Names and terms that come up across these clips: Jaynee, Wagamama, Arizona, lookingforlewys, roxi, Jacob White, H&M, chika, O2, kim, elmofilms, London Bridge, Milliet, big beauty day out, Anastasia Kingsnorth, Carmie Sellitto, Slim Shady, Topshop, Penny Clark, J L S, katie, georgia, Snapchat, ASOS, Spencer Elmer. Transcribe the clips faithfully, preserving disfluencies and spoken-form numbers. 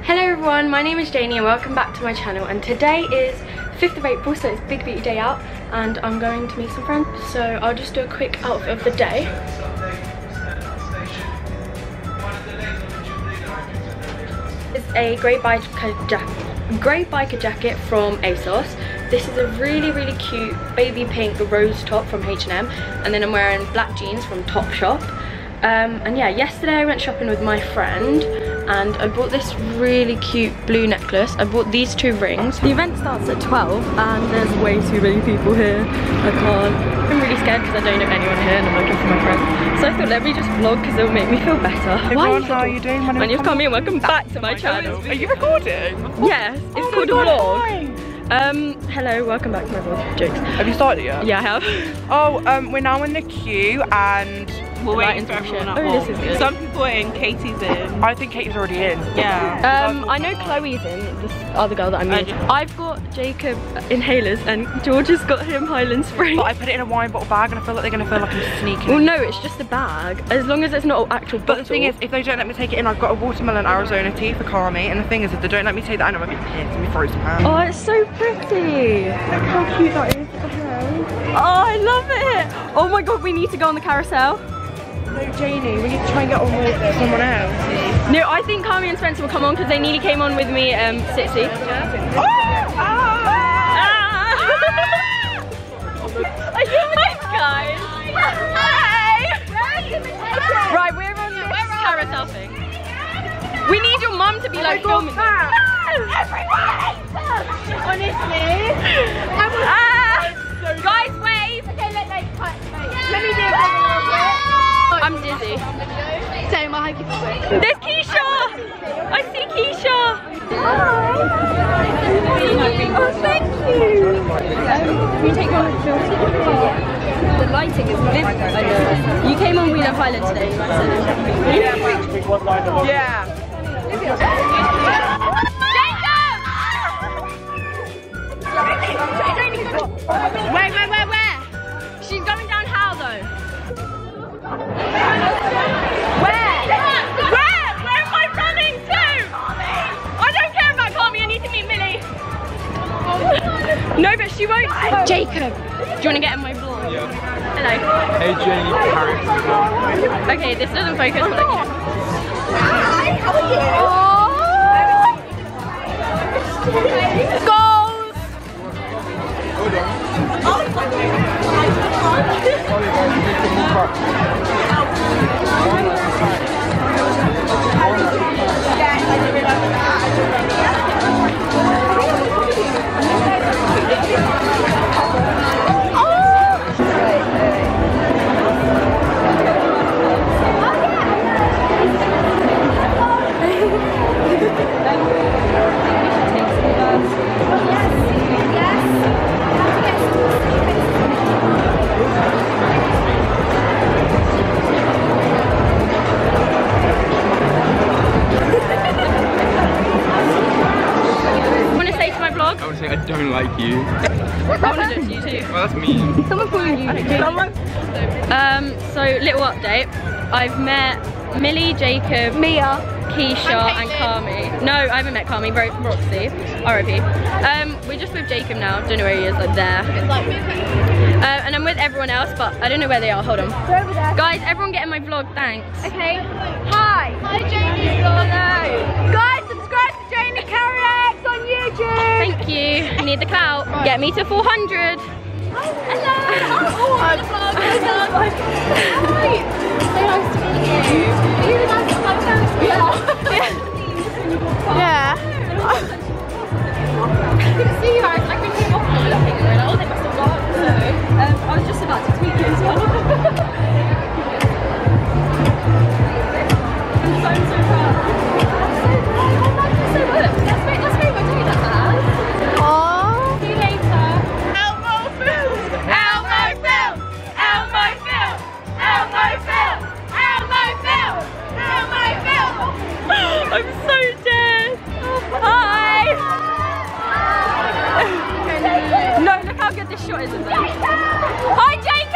Hello everyone, my name is Jaynee and welcome back to my channel, and today is fifth of April, so it's Big Beauty Day Out and I'm going to meet some friends, so I'll just do a quick outfit of the day. It's a grey biker jacket, grey biker jacket from ASOS. This is a really, really cute baby pink rose top from H and M, and then I'm wearing black jeans from Topshop. Um, and yeah, yesterday I went shopping with my friend and I bought this really cute blue necklace. I bought these two rings. The event starts at twelve and there's way too many people here. I can't. I'm really scared because I don't know anyone here and I'm looking for my friends. So I thought, let me just vlog because it'll make me feel better. Everyone, how are you doing? My name is Carmie and welcome back to my channel. Are you recording? Yes, it's called a vlog. Um, hello, welcome back to my vlog, jokes. Have you started yet? Yeah, I have. Oh, um, we're now in the queue and... We're waiting for everyone at home. Oh, this is good. Some people are in, Katie's in. I think Katie's already in. Yeah. Um, I know Chloe's in, this other girl that I'm in. I've got Jacob inhalers and George has got him Highland Spring. But I put it in a wine bottle bag and I feel like they're going to feel like I'm sneaking. Well, no, it's just a bag. As long as it's not an actual bottle. But the thing is, if they don't let me take it in, I've got a watermelon Arizona tea for Carmie. And the thing is, if they don't let me take that in, I'm going to be pissed and be frozen pan. Oh, it's so pretty. Look how cute that is. Oh, I love it. Oh my God, we need to go on the carousel. No, Jaynee, we need to try and get on with someone else. No, I think Carmie and Spencer will come on because they nearly came on with me, um, Sitsi. Oh! Oh! Ah! Ah! Are you nice, guys? Hi! Right, we're on this carousel thing. We need your mum to be oh like filming. Everybody! Honestly. Ah! So guys, wave! Okay, let, like, quite, like, yeah. Let me do it. I'm dizzy. Same, I hope you feel. There's Keisha! I see Keisha! Hi! Oh, thank you! Um, can you take one of the films? The lighting is vivid. You came on We Love Highland today. So yeah. Yeah. Where, where, where, where? She's going down how though? Where? Where? Where am I running to? I don't care about Carmie, I need to meet Millie. No, but she won't. Jacob, do you want to get in my vlog? Yeah. Hello. Hey, Jaynee. Okay, this doesn't focus. But hi, how are you? Goals! Oh, I've met Millie, Jacob, Mia, Keisha and Carmie. No, I haven't met Carmie, Ro Roxy, R I P. Um, we're just with Jacob now, don't know where he is, like there. Uh, and I'm with everyone else, but I don't know where they are, hold on. They're over there. Guys, everyone get in my vlog, thanks. Okay. Hi. Hi Jaynee. Hello. Guys, subscribe to Jaynee Carriex on YouTube. Thank you, need the clout. Right. Get me to four hundred. Hello. Oh, I'm on the vlog. Hi. So nice to meet you. Are you the man that my parents were? Yeah. Yeah. I couldn't see you, I couldn't see you off and I were like, oh, they must have gone. So, um, I was just about to tweet you as well. I'm so, so proud. I'm so proud. I love you so much. Let's make, let's make my tweet that bad. Aww. See you later. Elmo Films! Elmo Films! Elmo Films! Elmo Films! I'm so dead. Hi. Hi. No, look how good this shot is. Hi, Jacob.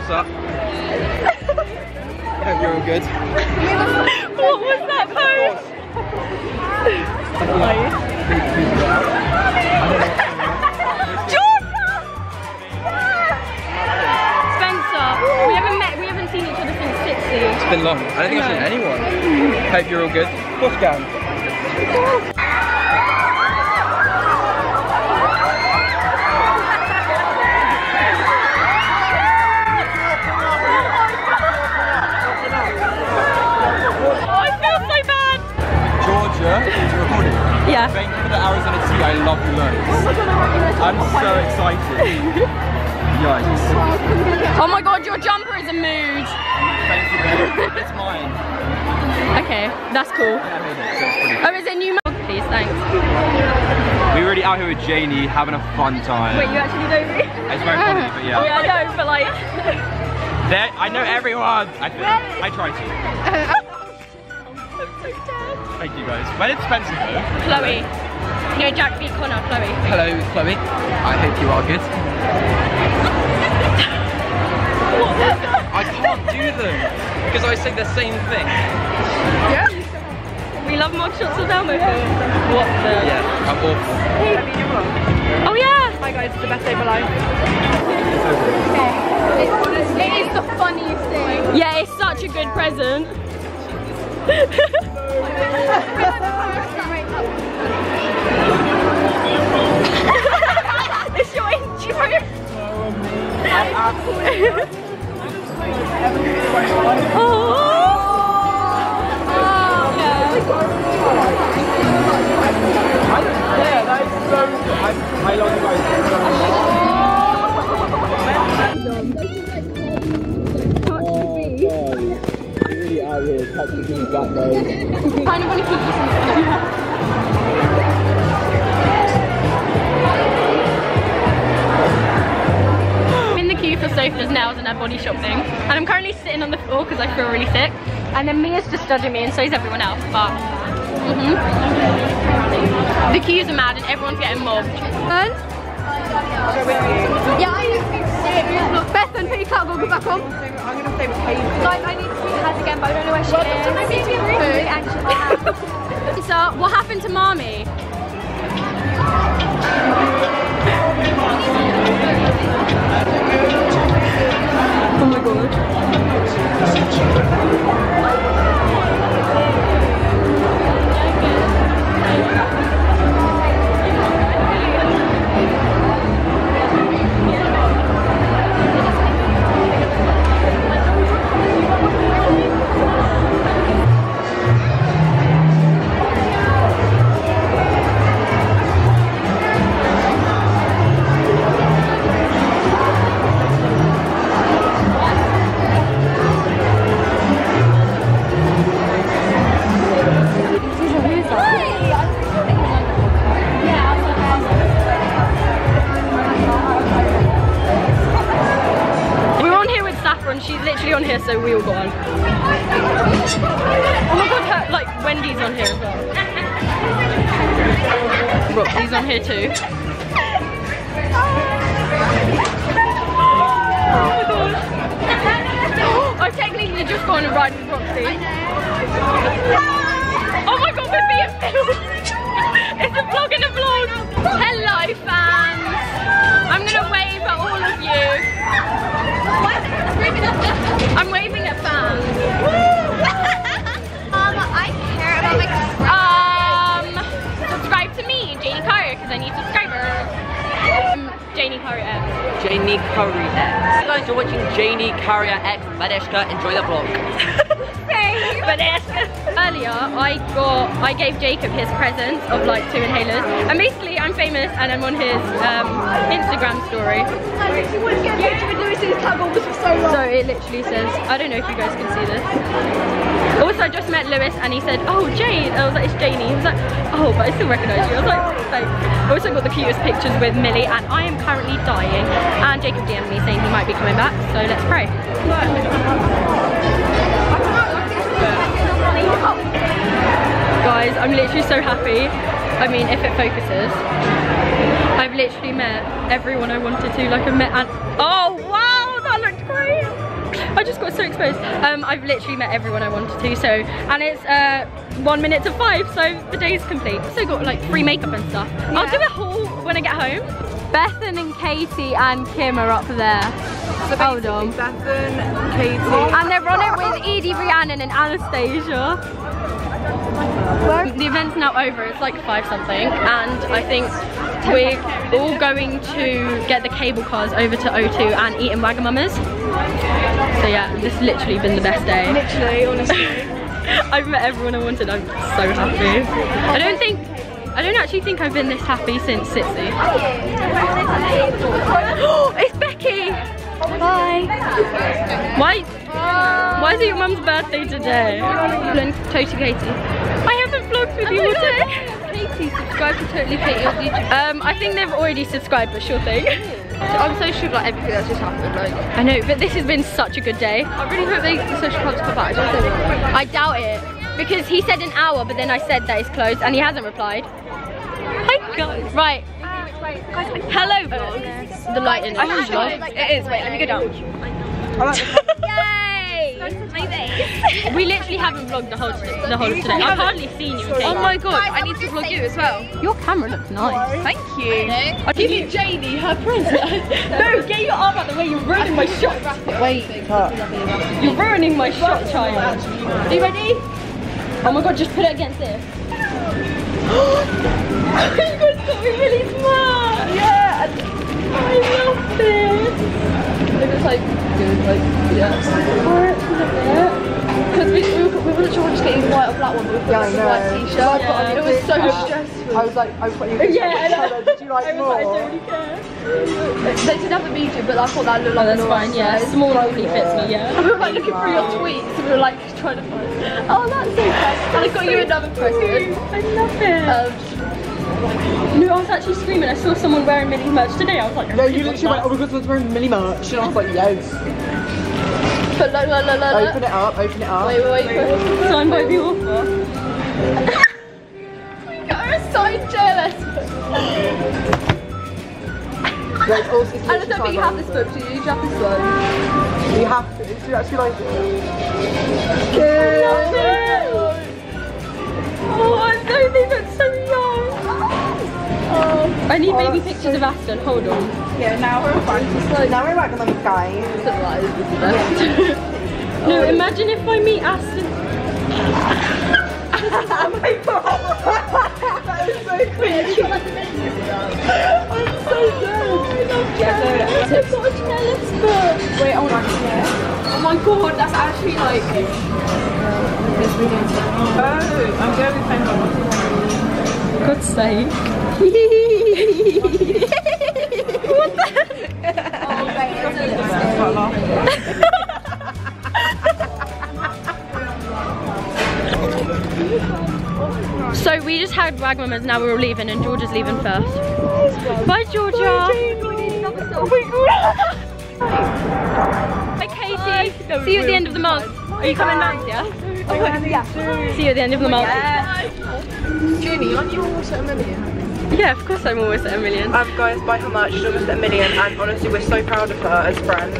What's up? I hope you're all good. What was that pose? Spencer, we haven't met, we haven't seen each other since sixty. It's been long. I don't think I've seen anyone. Hope you're all good. What's going on? Yeah. Thank you for the Arizona tea, I love loads. Oh my god, I'm, I'm so excited. Yikes. Oh my god, your jumper is a mood. Thank you, babe. It's mine. Okay, that's cool. Yeah, I made it, so it's pretty cool. Oh, is it new mug, please? Thanks. We're really out here with Jaynee, having a fun time. Wait, you actually know me? It's very funny, but yeah. Oh yeah, I know, but like... They're, I know everyone, I think. Really? I try to. Thank you guys. My name's Spencer though. Chloe. No, Jack B. Connor, Chloe. Hello, Chloe. I hope you are good. I can't do them because I say the same thing. Yeah. We love mug shots of Elmo. What the? Yeah, I'm awful. Hey. Oh yeah. Hi guys, it's the best day of my life. It's honestly, it is the funniest thing. Yeah, it's such a good present. It's your intro. Yeah, that is so good. I love you guys. Touch the beat. Really out here, touching these black bones. I only want to keep you something. I'm in the queue for Sophie's nails and her body shop thing, and I'm currently sitting on the floor because I feel really sick. And then Mia's just judging me, and so is everyone else. But mm-hmm. The queues are mad, and everyone's getting mobbed. Fern? Yeah, I need to see Beth and Penny Clark will go back on. I'm gonna stay with Katie. Like, I need to see her again, but I don't know where she Welcome is. To my baby room. Really anxious. So, what happened to Marmee? Oh my god. So we all got on. Oh my god, her, like Wendy's on here as well. Roxy's on here too. Oh my god. I've technically just gone and ride with Roxy. Oh my god, we're being filmed. It's a vlog and a vlog. Hello fans. I'm gonna wave at all of you. I'm waving at fans. um, I care about my subscribers. Um, subscribe to me, Jaynee Curry, because I need subscribers. Um, Jaynee Curry X. Jaynee Curry X. You guys are watching Jaynee Curry X. Madeshka, enjoy the vlog. Hey, Madeshka. Earlier, I got, I gave Jacob his presents of like two inhalers, and basically I'm famous and I'm on his um, Instagram story. I literally wanted to get a picture with Lewis's tuggle for so long. So it literally says, I don't know if you guys can see this. Also, I just met Lewis and he said, oh Jane, I was like, it's Jaynee. He was like, oh, but I still recognise you. I was like, thanks. I also got the cutest pictures with Millie, and I am currently dying. And Jacob D M'd me saying he might be coming back, so let's pray. Guys, I'm literally so happy. I mean, if it focuses. I've literally met everyone I wanted to. Like, I've met An- Oh, wow! I looked great. I just got so exposed. Um, I've literally met everyone I wanted to, so, and it's uh, one minute to five, so the day's complete. So got like free makeup and stuff. Yeah. I'll do a haul when I get home. Bethan and Katie and Kim are up there. So hold on. Bethan and Katie. And they're on it with Edie, Rhiannon and Anastasia. Where? The event's now over, it's like five something, and I think we're all going to get the cable cars over to O two and eat in Wagamama's. So yeah, this has literally been the best day. Literally, honestly. I've met everyone I wanted, I'm so happy. I don't think, I don't actually think I've been this happy since Sitsi. Oh, it's Becky! Bye. Why, why is it your mum's birthday today? Totally Katie. With oh you all day. Katie, subscribe to Totally Katie on YouTube. Um, I think they've already subscribed, but sure thing. I'm so sure of like everything that's just happened. Like I know, but this has been such a good day. I really hope they the social clubs come back. I, don't think I doubt it because he said an hour, but then I said that it's closed, and he hasn't replied. Hi guys. Right. Uh, wait, wait, wait. Hello vlog. The lighting. I is like, It is. Wait, let me go down. We literally haven't vlogged the whole the whole today. I've hardly seen you. Okay? Oh my god, I need to vlog you as well. Your camera looks nice. Thank you. I'll give you Jaynee her present. No, get your arm out the way. You're ruining my shot. Wait. You're ruining my shot, child. Are you ready? Oh my god, just put it against this. You guys got me really smart. Yeah. I love it. It was like. Like, yeah. Because we, we, we wasn't sure we were just getting white or black one, but we got a white t-shirt. Yeah. It was so uh, stressful. I was like, I thought you were yeah, did you like I more? I was like, I don't really care. They did have a medium, but I thought that looked like oh, that's fine, yeah. Small only fits me, yeah. And we were like looking wow. through your tweets, and we were like trying to find it. Oh, that's so fun. And I got so you another present. I love it. Um, No, I was actually screaming. I saw someone wearing Millie merch today. I was like, no, you literally went, oh my god, someone's wearing Millie merch. And I was like, yes. But look, look, look, look. Open it up, open it up. Wait, wait, wait. Signed by the author. We got her a signed J L S. There's also I don't know if you have this book, do you? Do you have this one? You have to. Do you actually like it? Yeah. Oh, I know they look so young. Oh, I need oh, baby pictures so of Aston. Hold on. Yeah, now we're back. Like, now we're back on the guy. No, imagine if I meet Aston. Oh my god! That is so crazy. I'm so good. Oh, yeah, so I've got a telescope. Wait, hold on. Oh my god, that's actually like. Oh, I'm going to find out. God's sake. What the heck? Oh, okay, it's a little bit. So we just had Wagamama's, now we're all leaving and Georgia's leaving first. Bye Georgia! Bye, oh my god! Bye Katie! Bye. See you at the end of the month. Are you coming back, yeah? Oh, yeah. See you at the end of the month. Jaynee, aren't you almost at a million? Yeah, of course I'm almost at a million. Um, guys, by how much? She's almost at a million, and honestly, we're so proud of her as friends.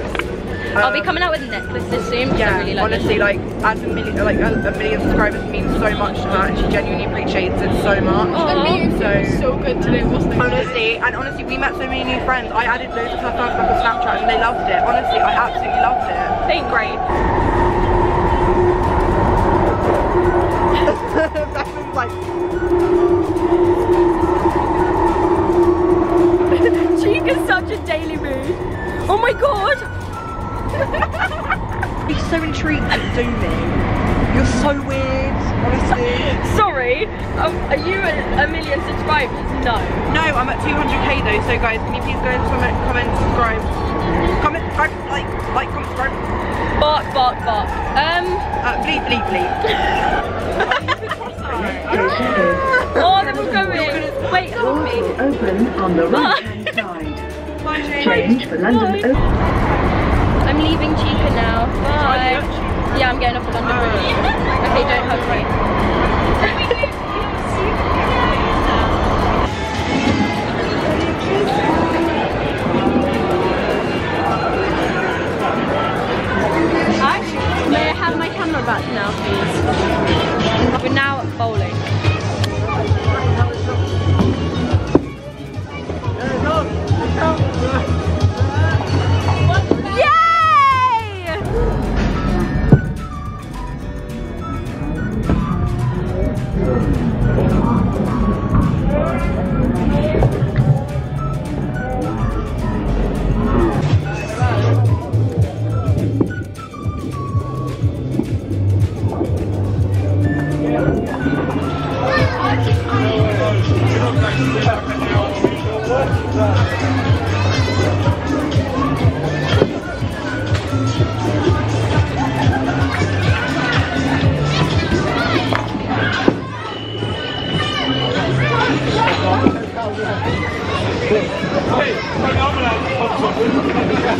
Um, I'll be coming out with necklaces soon. Yeah, I really like honestly, it. like as a million, like a, a million subscribers means so much to her, and she genuinely appreciates it so much. Aww. So it was so good today, wasn't it? Honestly, and honestly, we met so many new friends. I added loads of her fans back on Snapchat, and they loved it. Honestly, I absolutely loved it. Thank great. That was like Cheek is such a daily mood. Oh my god! You're so intrigued and zooming. You're so weird, honestly. Sorry, um, are you at a million subscribers? No. No, I'm at two hundred K though, so guys, can you please go and comment, comment subscribe? Comment, like, like, like, comment, subscribe. Bark, bark, bark. Um, uh, bleep, bleep, bleep. Oh, they were going. Wait, help me. Open on the right hand side. Bye, Jaynee. Change for London. Bye. I'm leaving Chica now. Bye. Yeah, I'm getting off the London Bridge. Okay, don't hug me. Hey, I'm